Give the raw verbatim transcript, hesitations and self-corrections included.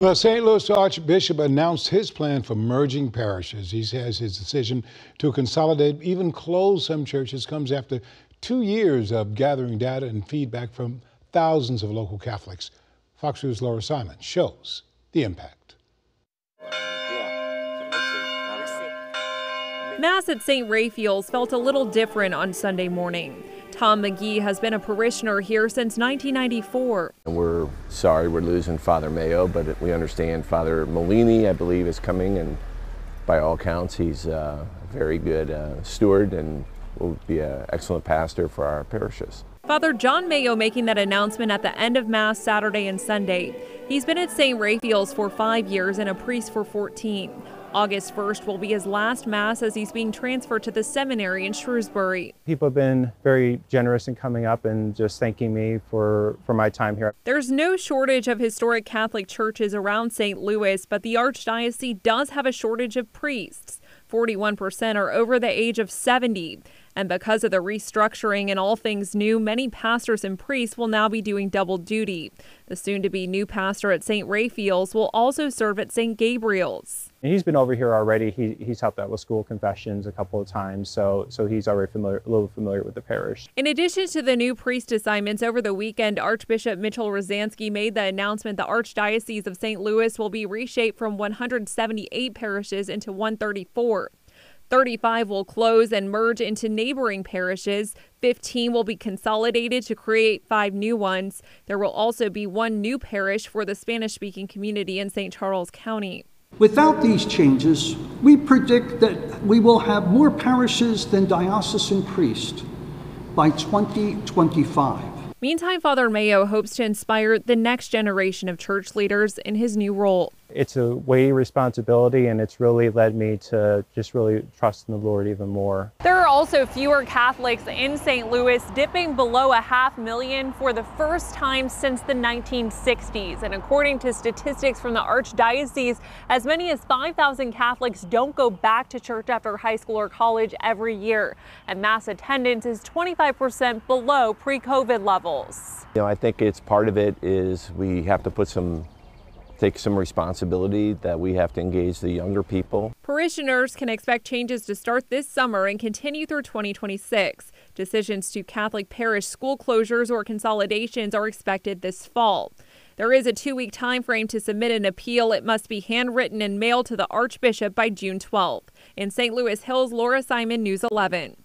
The Saint Louis Archbishop announced his plan for merging parishes. He says his decision to consolidate, even close some churches, comes after two years of gathering data and feedback from thousands of local Catholics. Fox News' Laura Simon shows the impact. Mass at Saint Raphael's felt a little different on Sunday morning. Tom McGee has been a parishioner here since nineteen ninety-four. We're sorry we're losing Father Mayo, but we understand Father Molini, I believe, is coming, and by all counts, he's a very good uh, steward and will be an excellent pastor for our parishes. Father John Mayo making that announcement at the end of Mass Saturday and Sunday. He's been at Saint Raphael's for five years and a priest for fourteen. August first will be his last Mass as he's being transferred to the seminary in Shrewsbury. People have been very generous in coming up and just thanking me for, for my time here. There's no shortage of historic Catholic churches around Saint Louis, but the Archdiocese does have a shortage of priests. forty-one percent are over the age of seventy. And because of the restructuring and all things new, many pastors and priests will now be doing double duty. The soon-to-be new pastor at Saint Raphael's will also serve at Saint Gabriel's. And he's been over here already. He, he's helped out with school confessions a couple of times, so, so he's already familiar, a little familiar with the parish. In addition to the new priest assignments over the weekend, Archbishop Mitchell Rozanski made the announcement the Archdiocese of Saint Louis will be reshaped from one hundred seventy-eight parishes into one hundred thirty-four. thirty-five will close and merge into neighboring parishes. fifteen will be consolidated to create five new ones. There will also be one new parish for the Spanish-speaking community in Saint Charles County. Without these changes, we predict that we will have more parishes than diocesan priests by twenty twenty-five. Meantime, Father Mayo hopes to inspire the next generation of church leaders in his new role. It's a weighty responsibility, and it's really led me to just really trust in the Lord even more. There are also fewer Catholics in Saint Louis, dipping below a half million for the first time since the nineteen sixties. And according to statistics from the Archdiocese, as many as five thousand Catholics don't go back to church after high school or college every year. And Mass attendance is twenty-five percent below pre-COVID levels. You know, I think it's part of it is we have to put some take some responsibility that we have to engage the younger people. Parishioners can expect changes to start this summer and continue through twenty twenty-six. Decisions to Catholic parish school closures or consolidations are expected this fall. There is a two-week time frame to submit an appeal. It must be handwritten and mailed to the Archbishop by June twelfth. In Saint Louis Hills, Laura Simon, News eleven.